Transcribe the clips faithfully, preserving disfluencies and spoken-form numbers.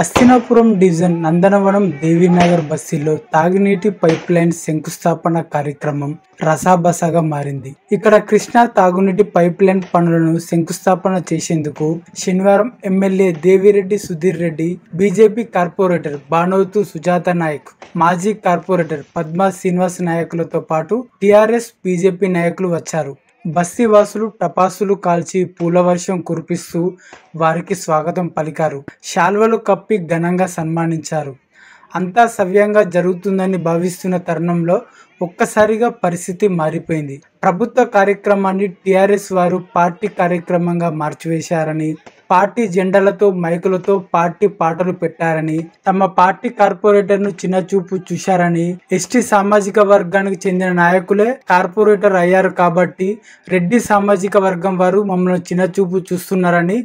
Hastinapuram division Nandanavanam Devinagar బస్సీలో తాగునీటి pipe line శంకుస్థాపన కార్యక్రమం రసాబసాగా మారింది. ఇక్కడ కృష్ణా తాగునీటి పైప్ లైన్ పనులను శంకుస్థాపన చేసేందుకు శనివారం MLA Devireddy Sudheer Reddy, BJP corporator Banothu Sujatha Naik, మాజీ కార్పొరేటర్ పద్మా శ్రీనివాస్ నాయకులతో పాటు టీఆర్ఎస్, బీజేపీ నాయకులు వచ్చారు. బస్తీ వాసులు టపాసులు కాల్చి పూలవర్షం కురిపిస్తూ వారికి స్వాగతం పలికారు. శాల్వలు కప్పి ఘనంగా సన్మానించారు. అంతా సవ్యంగా జరుగుతుందని భావిస్తున్న తరుణంలో ఒక్కసారిగా పరిస్థితి మారిపోయింది. ప్రభుత్వ కార్యక్రమాన్ని టీఆర్ఎస్ వారు పార్టీ కార్యక్రమంగా మార్చివేశారని, పార్టీ జెండాలతో మైకులతో పార్టీ పాటలు పెట్టారని, తమ పార్టీ కార్పొరేటర్ను చిన్నచూపు చూశారని, ఎస్టీ సామాజిక వర్గానికి చెందిన నాయకులే కార్పొరేటర్ అయ్యారు కాబట్టి రెడ్డి సామాజిక వర్గం వారు మమ్మల్ని చిన్నచూపు చూస్తున్నారని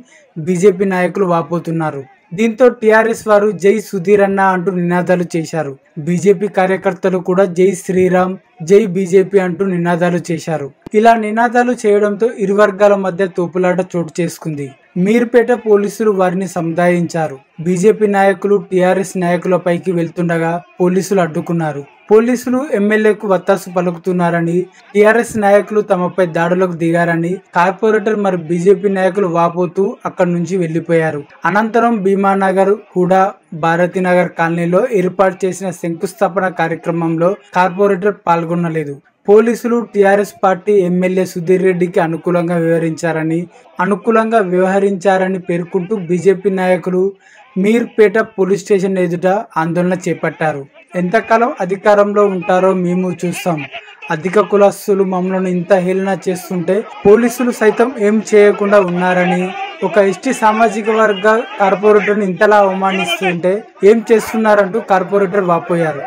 బీజేపీ నాయకులు వాపోతున్నారు. దీంతో టీఆర్ఎస్ వారు జై సుధీర్ అన్న అంటూ నినాదాలు చేశారు. బీజేపీ కార్యకర్తలు కూడా జై శ్రీరామ్, జై బీజేపీ అంటూ నినాదాలు చేశారు. ఇలా నినాదాలు చేయడంతో ఇరు వర్గాల మధ్య తోపులాట చోటు చేసుకుంది. మీర్పేట పోలీసులు వారిని సముదాయించారు. బీజేపీ నాయకులు టీఆర్ఎస్ నాయకులపైకి వెళ్తుండగా పోలీసులు అడ్డుకున్నారు. పోలీసులు ఎమ్మెల్యేకు వత్తాసు పలుకుతున్నారని, టీఆర్ఎస్ నాయకులు తమపై దాడులకు దిగారని కార్పొరేటర్ మరియు బీజేపీ నాయకులు వాపోతూ అక్కడి నుంచి వెళ్లిపోయారు. అనంతరం భీమానగర్, హుడా, భారతీనగర్ కాలనీలో ఏర్పాటు చేసిన శంకుస్థాపన కార్యక్రమంలో కార్పొరేటర్ పాల్గొనలేదు. పోలీసులు టీఆర్ఎస్ పార్టీ ఎమ్మెల్యే సుధీర్ రెడ్డికి అనుకూలంగా వ్యవహరించారని అనుకూలంగా వ్యవహరించారని పేర్కొంటూ బీజేపీ నాయకులు మీర్పేట పోలీస్ స్టేషన్ ఎదుట ఆందోళన చేపట్టారు. ఎంతకాలం అధికారంలో ఉంటారో మేము చూస్తాం, అధిక కులస్తులు మమ్మల్ని ఇంత హేళన చేస్తుంటే పోలీసులు సైతం ఏం చేయకుండా ఉన్నారని, ఒక ఎస్టీ సామాజిక వర్గ కార్పొరేటర్ని ఇంతలా అవమానిస్తుంటే ఏం చేస్తున్నారంటూ కార్పొరేటర్ వాపోయారు.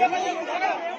Come on, come on.